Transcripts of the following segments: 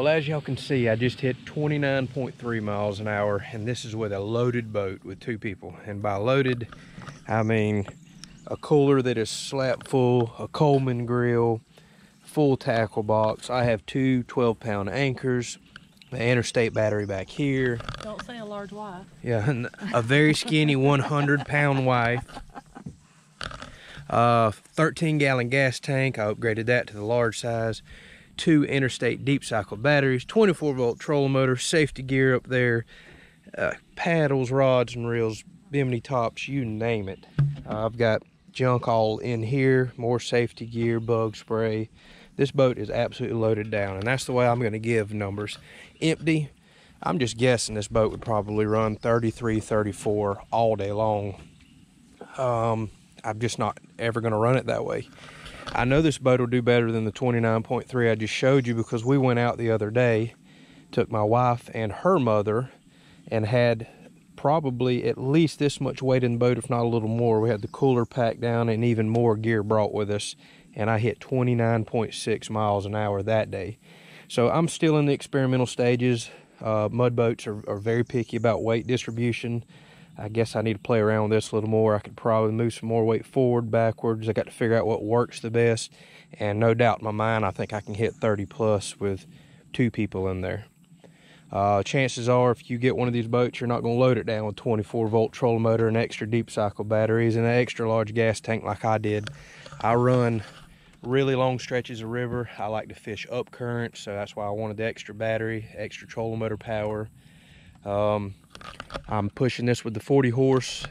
well, as y'all can see, I just hit 29.3 miles an hour, and this is with a loaded boat with two people. And by loaded, I mean a cooler that is slap full, a Coleman grill, full tackle box. I have two 12-pound anchors, the Interstate battery back here. Don't say a large wife. Yeah, and a very skinny 100-pound wife. 13-gallon gas tank, I upgraded that to the large size. Two Interstate deep cycle batteries, 24-volt trolling motor, safety gear up there, paddles, rods and reels, bimini tops, you name it. I've got junk all in here, more safety gear, bug spray. This boat is absolutely loaded down, and that's the way I'm going to give numbers. Empty, I'm just guessing this boat would probably run 33, 34 all day long. I'm just not ever going to run it that way. I know this boat will do better than the 29.3 I just showed you, because we went out the other day, took my wife and her mother, and had probably at least this much weight in the boat, if not a little more. We had the cooler packed down and even more gear brought with us, and I hit 29.6 miles an hour that day. So I'm still in the experimental stages. Mud boats are very picky about weight distribution. I guess I need to play around with this a little more. I could probably move some more weight forward, backwards. I got to figure out what works the best. And no doubt in my mind, I think I can hit 30 plus with two people in there. Chances are, if you get one of these boats, you're not going to load it down with 24-volt trolling motor and extra deep cycle batteries and an extra large gas tank like I did. I run really long stretches of river. I like to fish up current, so that's why I wanted the extra battery, extra trolling motor power. I'm pushing this with the 40 horse.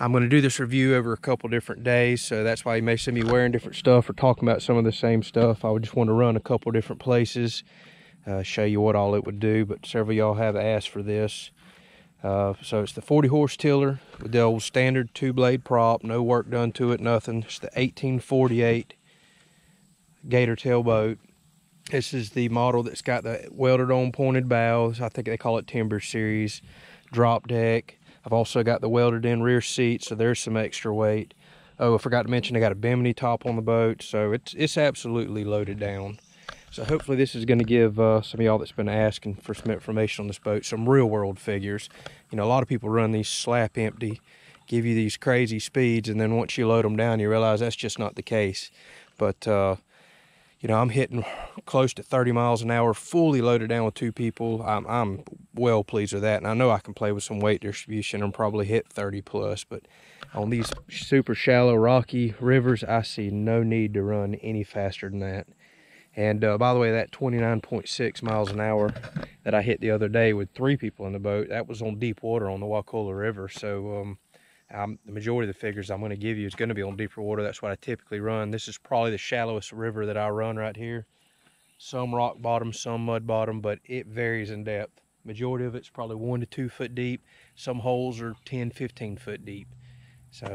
I'm going to do this review over a couple different days, so that's why you may see me wearing different stuff or talking about some of the same stuff. I would just want to run a couple different places, show you what all it would do, but several of y'all have asked for this. So it's the 40 horse tiller with the old standard two blade prop, no work done to it, nothing. It's the 1848 Gator tail boat. This is the model that's got the welded on pointed bows. I think they call it Timber Series. Drop deck. I've also got the welded in rear seat, so there's some extra weight. Oh, I forgot to mention I got a bimini top on the boat, so it's absolutely loaded down. So hopefully this is going to give some of y'all that's been asking for some information on this boat, some real world figures. You know, a lot of people run these slap empty, give you these crazy speeds, and then once you load them down, you realize that's just not the case. But you know, I'm hitting close to 30 miles an hour, fully loaded down with two people. I'm well pleased with that, and I know I can play with some weight distribution and probably hit 30 plus, but on these super shallow, rocky rivers, I see no need to run any faster than that. And by the way, that 29.6 miles an hour that I hit the other day with three people in the boat, that was on deep water on the Wakulla River, so the majority of the figures I'm going to give you is going to be on deeper water. That's what I typically run. This is probably the shallowest river that I run right here. Some rock bottom, some mud bottom, but it varies in depth. Majority of it's probably 1 to 2 foot deep. Some holes are 10, 15 foot deep. So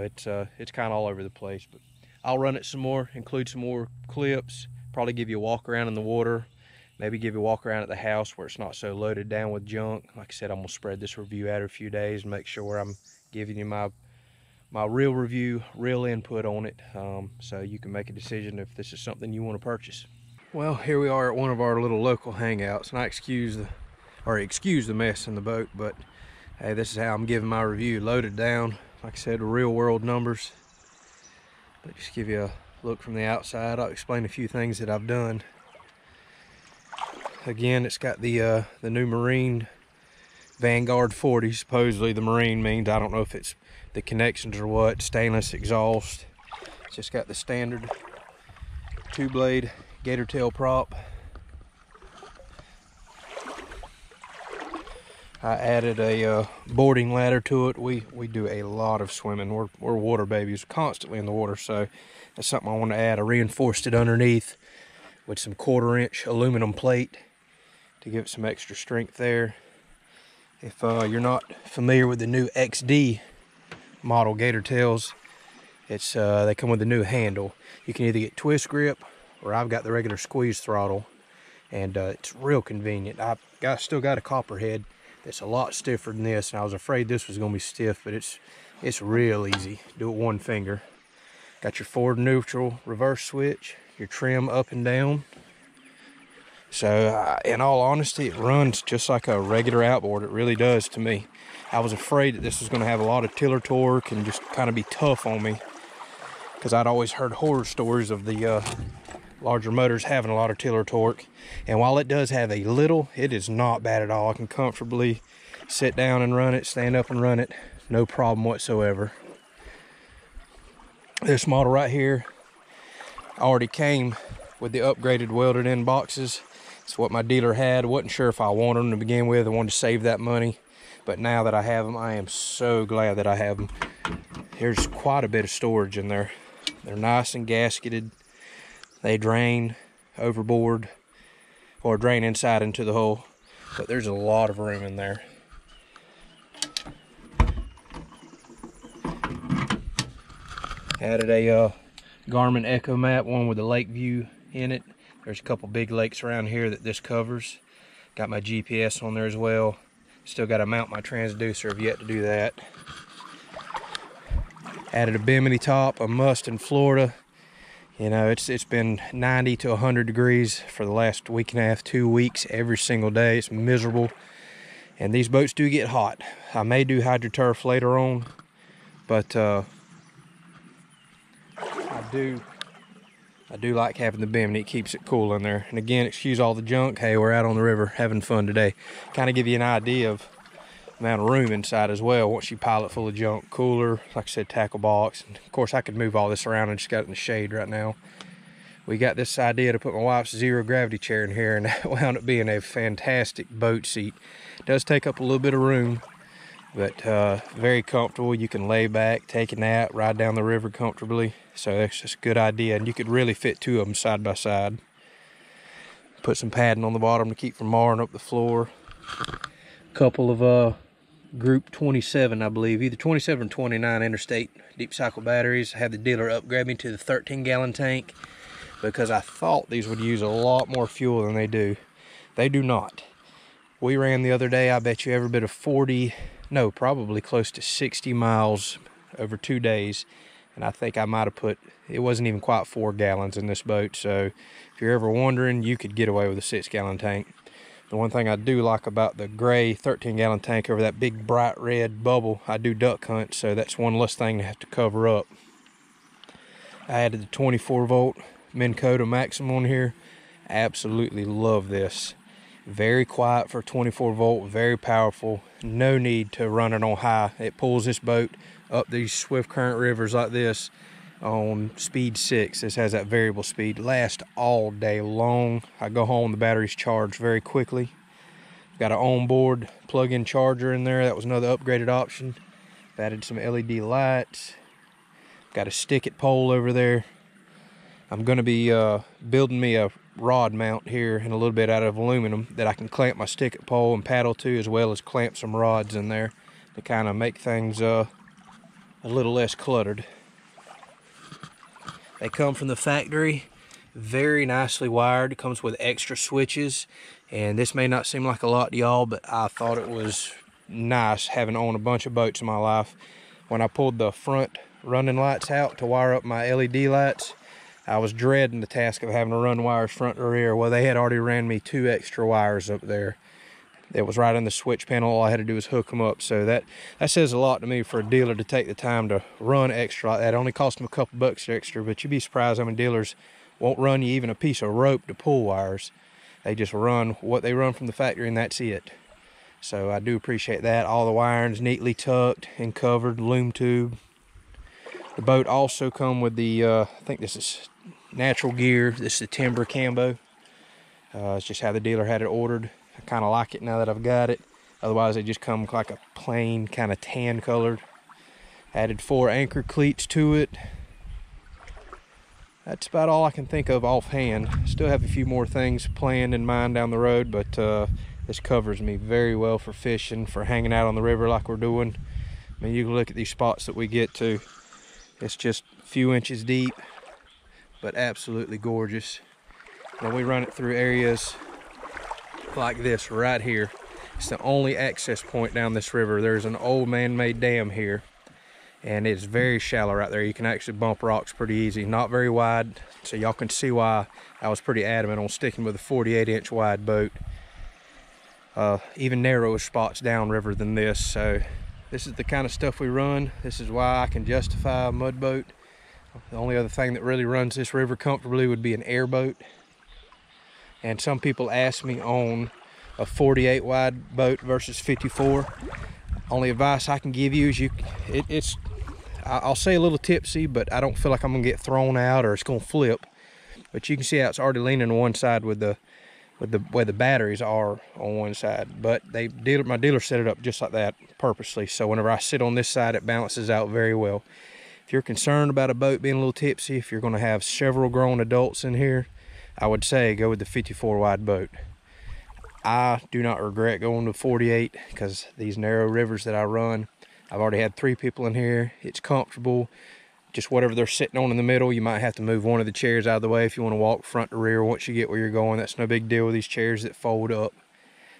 it's kind of all over the place. But I'll run it some more, include some more clips, probably give you a walk around in the water, maybe give you a walk around at the house where it's not so loaded down with junk. Like I said, I'm going to spread this review out a few days and make sure I'm giving you my real review, real input on it, so you can make a decision if this is something you want to purchase. Well, here we are at one of our little local hangouts, and I excuse the mess in the boat, but hey, this is how I'm giving my review, loaded down, like I said, real world numbers. But just give you a look from the outside. I'll explain a few things that I've done. Again, it's got the new Marine Vanguard 40, supposedly the Marine means, I don't know if it's the connections or what, stainless exhaust. It's just got the standard two blade gator tail prop. I added a boarding ladder to it. We do a lot of swimming. We're water babies, constantly in the water, so that's something I want to add. I reinforced it underneath with some 1/4-inch aluminum plate to give it some extra strength there. If you're not familiar with the new XD model gator tails, it's they come with a new handle. You can either get twist grip, or I've got the regular squeeze throttle, and it's real convenient. I've still got a copperhead that's a lot stiffer than this, and I was afraid this was going to be stiff, but it's real easy. Do it one finger. Got your forward neutral reverse switch, your trim up and down, So in all honesty, it runs just like a regular outboard. It really does to me. I was afraid that this was going to have a lot of tiller torque and just kind of be tough on me, because I'd always heard horror stories of the larger motors having a lot of tiller torque. And while it does have a little, it is not bad at all. I can comfortably sit down and run it, stand up and run it, no problem whatsoever. This model right here already came with the upgraded welded in boxes. It's what my dealer had. Wasn't sure if I wanted them to begin with. I wanted to save that money, but now that I have them, I am so glad that I have them. There's quite a bit of storage in there. They're nice and gasketed. They drain overboard, or drain inside into the hull, but there's a lot of room in there. Added a Garmin Echo Map, one with a lake view in it. There's a couple big lakes around here that this covers. Got my GPS on there as well. Still got to mount my transducer, I've yet to do that. Added a bimini top, a must in Florida. You know, it's been 90 to 100 degrees for the last week and a half, 2 weeks, every single day. It's miserable. And these boats do get hot. I may do hydroturf later on, but I do like having the bimini. It keeps it cool in there. And again, excuse all the junk. Hey, we're out on the river having fun today. Kind of give you an idea of the amount of room inside as well. Once you pile it full of junk, cooler, like I said, tackle box. And of course, I could move all this around. I just got it in the shade right now. We got this idea to put my wife's zero gravity chair in here, and that wound up being a fantastic boat seat. It does take up a little bit of room, but very comfortable. You can lay back, take a nap, ride down the river comfortably. So that's just a good idea, and you could really fit two of them side by side. Put some padding on the bottom to keep from marring up the floor. A couple of Group 27, I believe, either 27 or 29 Interstate deep cycle batteries. I had the dealer upgrade me to the 13-gallon tank because I thought these would use a lot more fuel than they do. They do not. We ran the other day, I bet you every bit of 40, no, probably close to 60 miles over 2 days. And I think I might have put, it wasn't even quite 4 gallons in this boat. So if you're ever wondering, you could get away with a 6-gallon tank. The one thing I do like about the gray 13-gallon tank over that big bright red bubble, I do duck hunt, so that's one less thing to have to cover up. I added the 24-volt Minn Kota Maxim on here. Absolutely love this. Very quiet for 24-volt, very powerful. No need to run it on high. It pulls this boat up these swift current rivers like this on speed 6. This has that variable speed. Lasts all day long. I go home, the battery's charged very quickly. Got an onboard plug-in charger in there. That was another upgraded option. I've added some LED lights. Got a Stick-It pole over there. I'm going to be building me a rod mount here in a little bit out of aluminum that I can clamp my Stick-It pole and paddle to, as well as clamp some rods in there to kind of make things a little less cluttered. They come from the factory, very nicely wired. It comes with extra switches, and this may not seem like a lot to y'all, but I thought it was nice having owned a bunch of boats in my life. When I pulled the front running lights out to wire up my LED lights, I was dreading the task of having to run wires front or rear. Well, they had already ran me 2 extra wires up there. It was right in the switch panel. All I had to do was hook them up. So that says a lot to me for a dealer to take the time to run extra like that. It only cost them a couple bucks extra, but you'd be surprised how many dealers won't run you even a piece of rope to pull wires. They just run what they run from the factory, and that's it. So I do appreciate that. All the wiring's neatly tucked and covered, loom tube. The boat also come with the, I think this is natural gear. This is the timber cambo. It's just how the dealer had it ordered. I kind of like it now that I've got it. Otherwise, they just come like a plain kind of tan colored. Added 4 anchor cleats to it. That's about all I can think of offhand. Still have a few more things planned in mind down the road, but this covers me very well for fishing, for hanging out on the river like we're doing. I mean, you can look at these spots that we get to. It's just a few inches deep, but absolutely gorgeous. When we run it through areas like this right here, it's the only access point down this river. There's an old man-made dam here, and it's very shallow right there. You can actually bump rocks pretty easy, not very wide, so y'all can see why I was pretty adamant on sticking with a 48-inch wide boat. Even narrower spots downriver than this, so this is the kind of stuff we run. This is why I can justify a mud boat. The only other thing that really runs this river comfortably would be an airboat. And some people ask me on a 48 wide boat versus 54. Only advice I can give you is I'll say a little tipsy, but I don't feel like I'm gonna get thrown out or it's gonna flip. But you can see how it's already leaning on one side with the where the batteries are on one side. But my dealer set it up just like that purposely. So whenever I sit on this side, it balances out very well. If you're concerned about a boat being a little tipsy, if you're gonna have several grown adults in here, I would say go with the 54 wide boat. I do not regret going to 48 because these narrow rivers that I run, I've already had 3 people in here. It's comfortable. Just whatever they're sitting on in the middle, you might have to move one of the chairs out of the way if you want to walk front to rear once you get where you're going. That's no big deal with these chairs that fold up.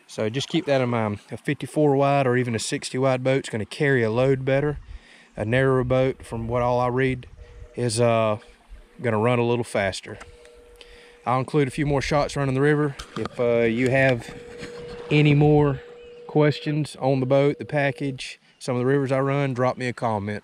So just keep that in mind. A 54 wide or even a 60 wide boat is going to carry a load better. A narrower boat, from what all I read, is going to run a little faster. I'll include a few more shots running the river. If you have any more questions on the boat, the package, some of the rivers I run, drop me a comment.